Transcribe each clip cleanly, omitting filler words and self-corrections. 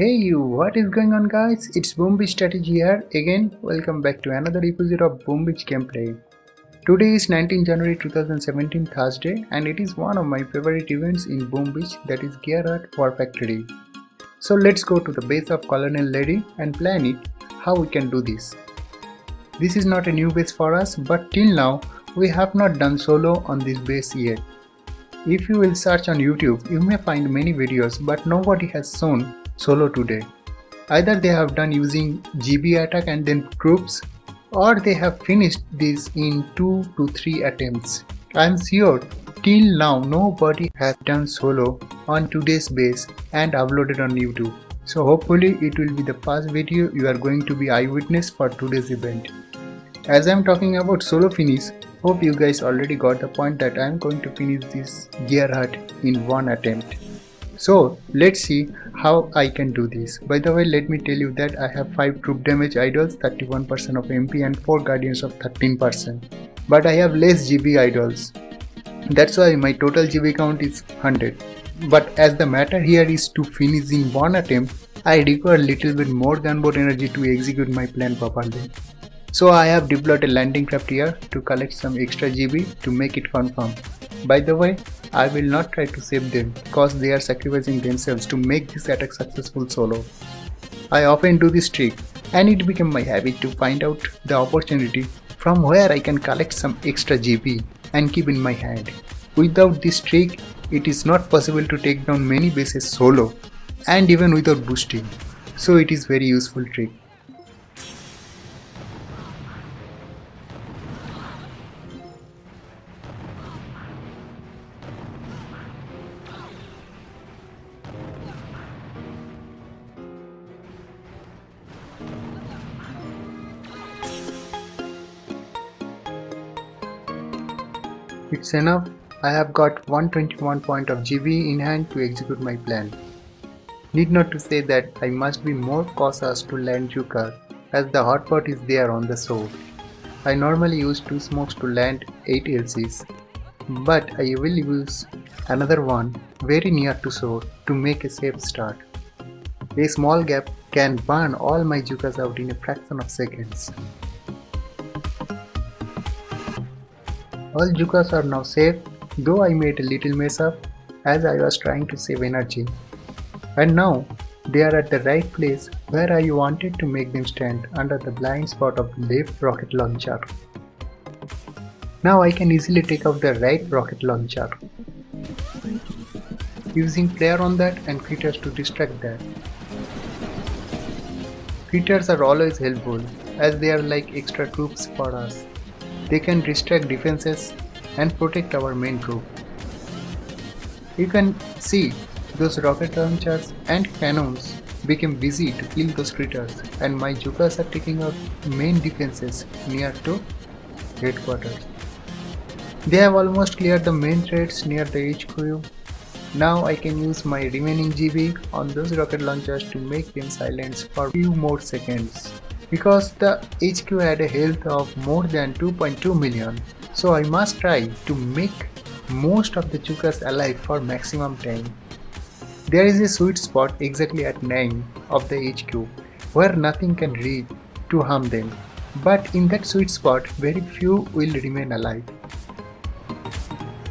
Hey you, what is going on guys? It's Boom Beach Strategy here. Again, welcome back to another episode of Boom Beach gameplay. Today is 19 January 2017 Thursday, and it is one of my favorite events in Boom Beach, that is Gearheart War Factory. So let's go to the base of Colonel Lady and plan it how we can do this. This is not a new base for us, but till now we have not done solo on this base yet. If you will search on YouTube, you may find many videos, but nobody has shown solo today. Either they have done using GB attack and then troops, or they have finished this in 2 to 3 attempts. I am sure till now nobody has done solo on today's base and uploaded on YouTube. So hopefully it will be the first video you are going to be eyewitness for today's event. As I am talking about solo finish, hope you guys already got the point that I am going to finish this Gearheart in one attempt. So let's see how I can do this. By the way, let me tell you that I have 5 troop damage idols, 31% of MP and 4 guardians of 13%. But I have less GB idols. That's why my total GB count is 100. But as the matter here is to finish in one attempt, I require little bit more gunboat energy to execute my plan properly. So I have deployed a landing craft here to collect some extra GB to make it confirm. By the way, I will not try to save them because they are sacrificing themselves to make this attack successful solo. I often do this trick and it became my habit to find out the opportunity from where I can collect some extra GB and keep in my hand. Without this trick, it is not possible to take down many bases solo and even without boosting. So it is very useful trick. It's enough, I have got 121 point of GB in hand to execute my plan. Need not to say that I must be more cautious to land Juker as the hotpot is there on the sword. I normally use 2 smokes to land 8 LCs, but I will use another one very near to sword to make a safe start. A small gap can burn all my Jukers out in a fraction of seconds. All Jukers are now safe, though I made a little mess up as I was trying to save energy. And now they are at the right place where I wanted to make them stand under the blind spot of left rocket launcher. Now I can easily take out the right rocket launcher, using player on that and critters to distract that. Critters are always helpful as they are like extra troops for us. They can distract defenses and protect our main troop. You can see those rocket launchers and cannons became busy to kill those critters, and my Jukers are taking out main defenses near to headquarters. They have almost cleared the main threats near the HQ. Now I can use my remaining GB on those rocket launchers to make them silent for a few more seconds. Because the HQ had a health of more than 2.2 million, so I must try to make most of the Jukers alive for maximum time. There is a sweet spot exactly at 9 of the HQ where nothing can reach to harm them, but in that sweet spot very few will remain alive.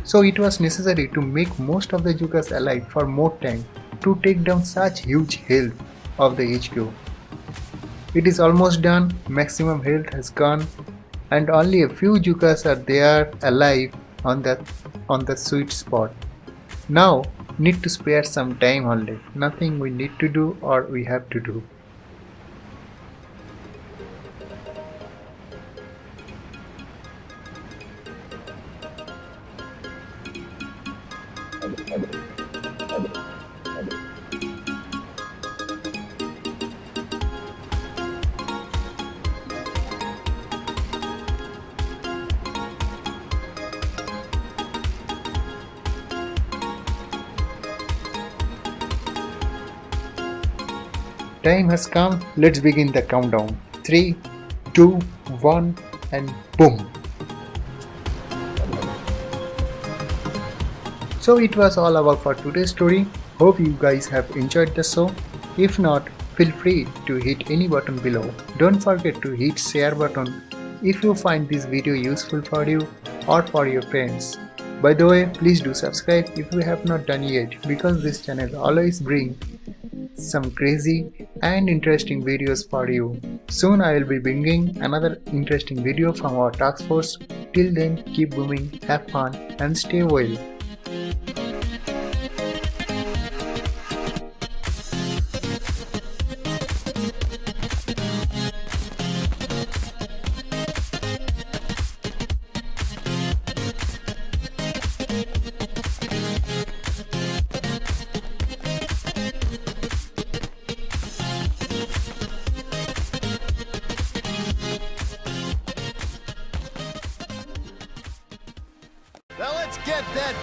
So it was necessary to make most of the Jukers alive for more time to take down such huge health of the HQ. It is almost done, maximum health has gone, and only a few Jukers are there alive on the sweet spot. Now need to spare some time only, nothing we need to do or we have to do. Time has come, let's begin the countdown. 3, 2, 1 and boom. So it was all about for today's story. Hope you guys have enjoyed the show. If not, feel free to hit any button below. Don't forget to hit share button if you find this video useful for you or for your friends. By the way, please do subscribe if you have not done yet, because this channel always brings some crazy and interesting videos for you. Soon I will be bringing another interesting video from our task force. Till then, keep booming, have fun and stay well. Now let's get that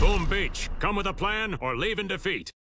base. Boom Beach, come with a plan or leave in defeat.